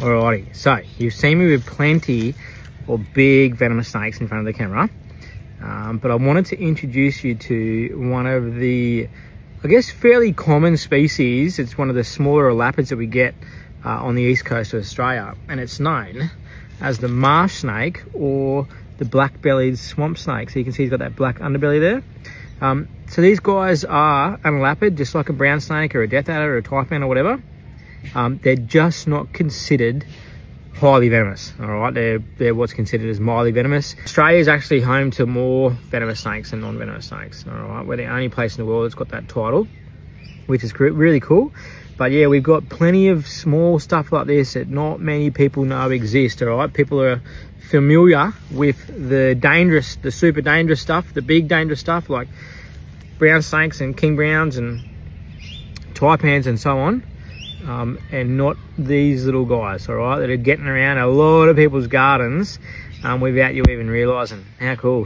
Alrighty, so you've seen me with plenty of big venomous snakes in front of the camera, but I wanted to introduce you to one of the, I guess, fairly common species. It's one of the smaller lapids that we get on the east coast of Australia, and it's known as the marsh snake or the black-bellied swamp snake. So you can see he's got that black underbelly there. So these guys are an lapid, just like a brown snake or a death adder or a taipan or whatever. They're just not considered highly venomous, all right? They're what's considered as mildly venomous. Australia is actually home to more venomous snakes than non-venomous snakes, all right? We're the only place in the world that's got that title, which is really cool. But yeah, we've got plenty of small stuff like this that not many people know exist, all right? People are familiar with the super dangerous stuff, the big dangerous stuff like brown snakes and king browns and taipans and so on. And not these little guys, all right, that are getting around a lot of people's gardens without you even realizing. How cool.